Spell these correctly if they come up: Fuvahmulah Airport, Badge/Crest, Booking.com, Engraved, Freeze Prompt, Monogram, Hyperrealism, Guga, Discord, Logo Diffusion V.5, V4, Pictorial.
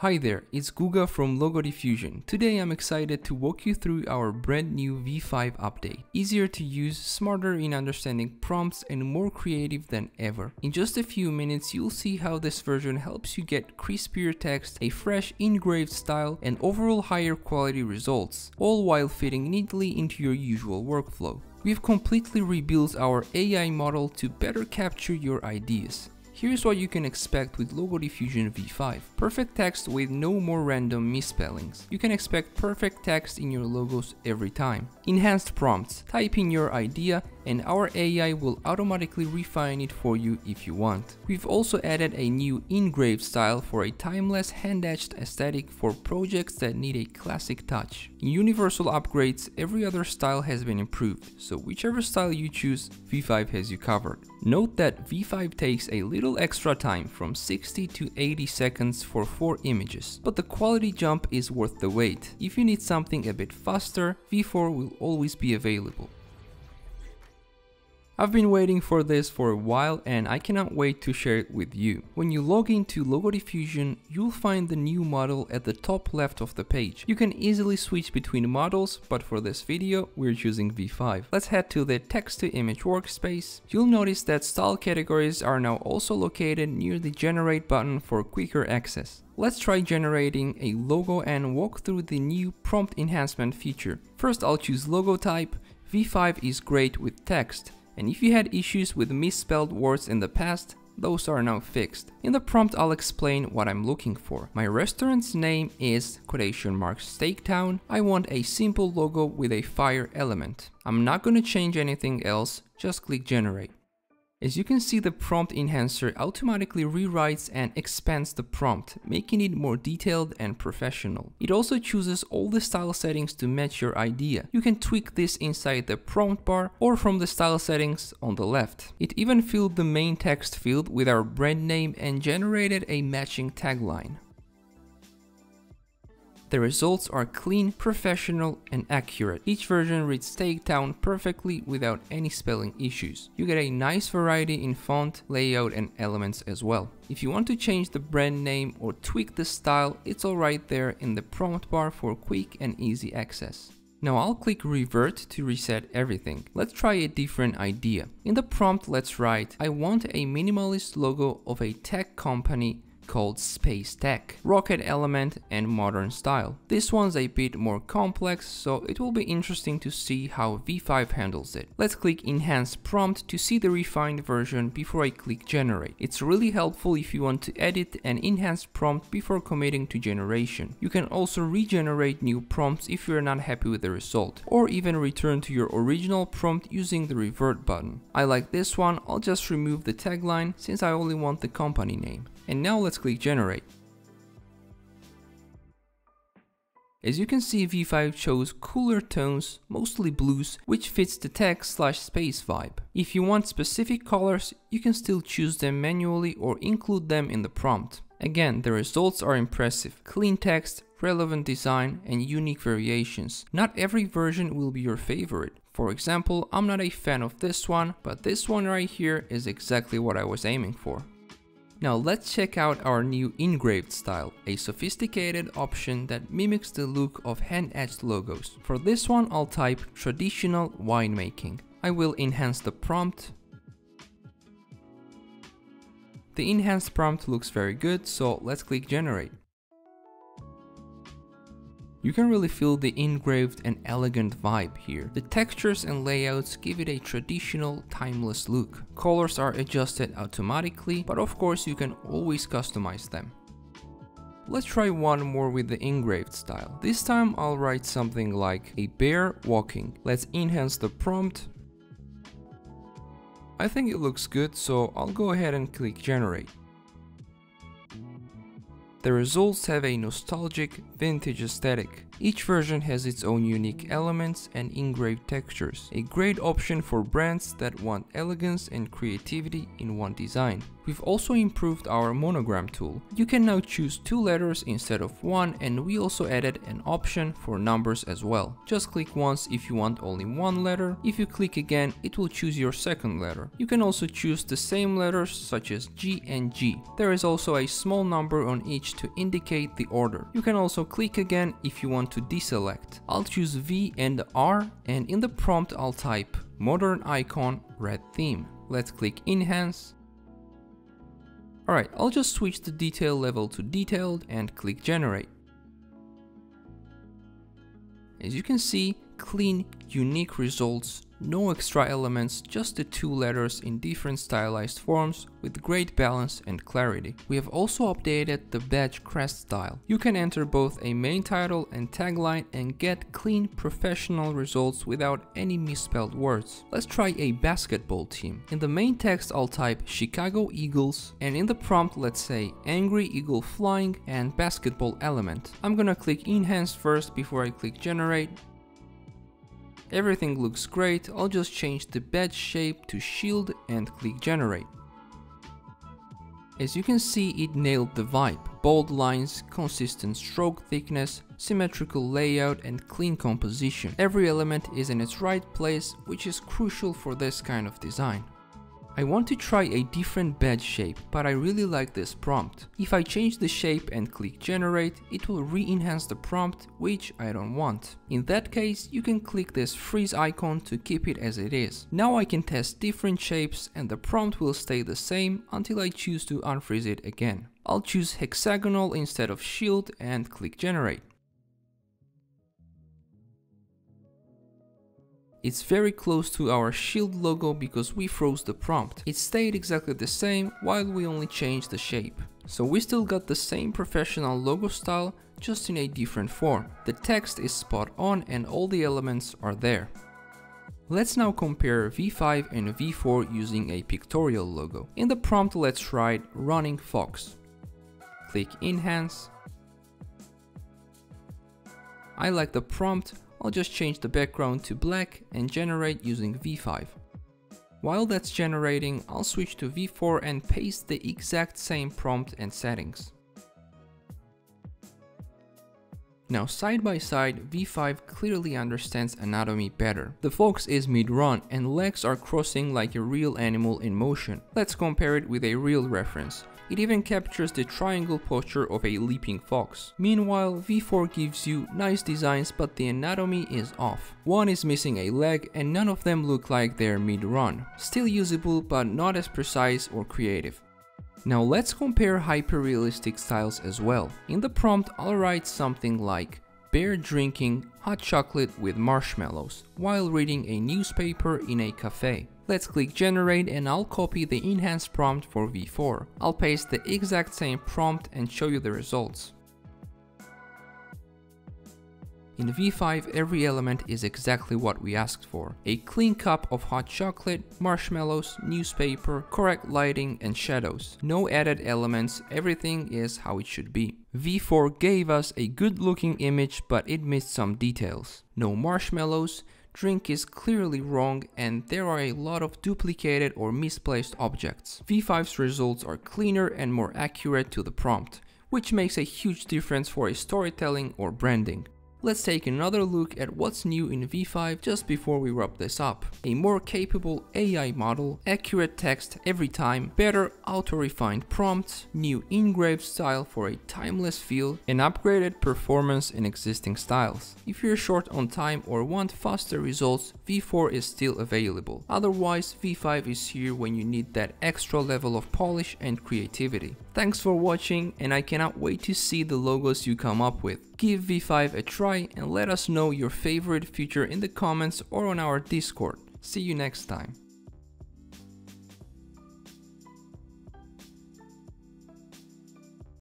Hi there, it's Guga from Logo Diffusion. Today I'm excited to walk you through our brand new V5 update. Easier to use, smarter in understanding prompts, and more creative than ever. In just a few minutes you'll see how this version helps you get crispier text, a fresh engraved style, and overall higher quality results, all while fitting neatly into your usual workflow. We've completely rebuilt our AI model to better capture your ideas. Here's what you can expect with Logo Diffusion V5. Perfect text with no more random misspellings. You can expect perfect text in your logos every time. Enhanced prompts. Type in your idea and our AI will automatically refine it for you if you want. We've also added a new engraved style for a timeless hand-etched aesthetic for projects that need a classic touch. In universal upgrades, every other style has been improved, so whichever style you choose, V5 has you covered. Note that V5 takes a little extra time, from 60 to 80 seconds for 4 images, but the quality jump is worth the wait. If you need something a bit faster, V4 will always be available. I've been waiting for this for a while and I cannot wait to share it with you. When you log into Logo Diffusion, you'll find the new model at the top left of the page. You can easily switch between models, but for this video, we're choosing V5. Let's head to the text-to-image workspace. You'll notice that style categories are now also located near the generate button for quicker access. Let's try generating a logo and walk through the new prompt enhancement feature. First, I'll choose logo type. V5 is great with text. And if you had issues with misspelled words in the past, those are now fixed. In the prompt, I'll explain what I'm looking for. My restaurant's name is "Steaktown". I want a simple logo with a fire element. I'm not going to change anything else, just click generate. As you can see, the prompt enhancer automatically rewrites and expands the prompt, making it more detailed and professional. It also chooses all the style settings to match your idea. You can tweak this inside the prompt bar or from the style settings on the left. It even filled the main text field with our brand name and generated a matching tagline. The results are clean, professional, and accurate. Each version reads Steaktown perfectly without any spelling issues. You get a nice variety in font, layout, and elements as well. If you want to change the brand name or tweak the style, it's all right there in the prompt bar for quick and easy access. Now I'll click revert to reset everything. Let's try a different idea. In the prompt, let's write, I want a minimalist logo of a tech company called Space Tech, rocket element, and modern style. This one's a bit more complex, so it will be interesting to see how V5 handles it. Let's click enhance prompt to see the refined version before I click generate. It's really helpful if you want to edit an enhanced prompt before committing to generation. You can also regenerate new prompts if you're not happy with the result, or even return to your original prompt using the revert button. I like this one, I'll just remove the tagline since I only want the company name. And now let's click generate. As you can see, V5 chose cooler tones, mostly blues, which fits the tech/space vibe. If you want specific colors, you can still choose them manually or include them in the prompt. Again, the results are impressive. Clean text, relevant design, and unique variations. Not every version will be your favorite. For example, I'm not a fan of this one, but this one right here is exactly what I was aiming for. Now let's check out our new engraved style, a sophisticated option that mimics the look of hand-etched logos. For this one, I'll type traditional winemaking. I will enhance the prompt. The enhanced prompt looks very good, so let's click generate. You can really feel the engraved and elegant vibe here. The textures and layouts give it a traditional, timeless look. Colors are adjusted automatically, but of course you can always customize them. Let's try one more with the engraved style. This time I'll write something like a bear walking. Let's enhance the prompt. I think it looks good, so I'll go ahead and click generate. The results have a nostalgic, vintage aesthetic. Each version has its own unique elements and engraved textures, a great option for brands that want elegance and creativity in one design. We've also improved our monogram tool. You can now choose two letters instead of one, and we also added an option for numbers as well. Just click once if you want only one letter. If you click again, it will choose your second letter. You can also choose the same letters such as G and G. There is also a small number on each to indicate the order. You can also click again if you want to deselect. I'll choose V and R, and in the prompt I'll type modern icon red theme. Let's click enhance. Alright, I'll just switch the detail level to detailed and click generate. As you can see, clean, unique results, no extra elements, just the two letters in different stylized forms with great balance and clarity. We have also updated the badge crest style. You can enter both a main title and tagline and get clean professional results without any misspelled words. Let's try a basketball team. In the main text I'll type Chicago Eagles, and in the prompt let's say Angry Eagle Flying and Basketball Element. I'm gonna click enhance first before I click generate. Everything looks great. I'll just change the badge shape to shield and click generate. As you can see, it nailed the vibe. Bold lines, consistent stroke thickness, symmetrical layout and clean composition. Every element is in its right place, which is crucial for this kind of design. I want to try a different badge shape, but I really like this prompt. If I change the shape and click generate, it will re-enhance the prompt, which I don't want. In that case, you can click this freeze icon to keep it as it is. Now I can test different shapes and the prompt will stay the same until I choose to unfreeze it again. I'll choose hexagonal instead of shield and click generate. It's very close to our shield logo because we froze the prompt. It stayed exactly the same while we only changed the shape. So we still got the same professional logo style, just in a different form. The text is spot on and all the elements are there. Let's now compare V5 and V4 using a pictorial logo. In the prompt let's write running fox. Click enhance. I like the prompt. I'll just change the background to black and generate using V5. While that's generating, I'll switch to V4 and paste the exact same prompt and settings. Now side by side, V5 clearly understands anatomy better. The fox is mid-run and legs are crossing like a real animal in motion. Let's compare it with a real reference. It even captures the triangle posture of a leaping fox. Meanwhile, V4 gives you nice designs, but the anatomy is off. One is missing a leg and none of them look like they're mid-run. Still usable, but not as precise or creative. Now let's compare hyper-realistic styles as well. In the prompt, I'll write something like bear drinking hot chocolate with marshmallows while reading a newspaper in a cafe. Let's click generate and I'll copy the enhanced prompt for V4. I'll paste the exact same prompt and show you the results. In V5, every element is exactly what we asked for. A clean cup of hot chocolate, marshmallows, newspaper, correct lighting and shadows. No added elements, everything is how it should be. V4 gave us a good looking image, but it missed some details. No marshmallows, drink is clearly wrong, and there are a lot of duplicated or misplaced objects. V5's results are cleaner and more accurate to the prompt, which makes a huge difference for a storytelling or branding. Let's take another look at what's new in V5 just before we wrap this up. A more capable AI model, accurate text every time, better auto-refined prompts, new engraved style for a timeless feel, and upgraded performance in existing styles. If you're short on time or want faster results, V4 is still available. Otherwise, V5 is here when you need that extra level of polish and creativity. Thanks for watching, and I cannot wait to see the logos you come up with. Give V5 a try and let us know your favorite feature in the comments or on our Discord. See you next time.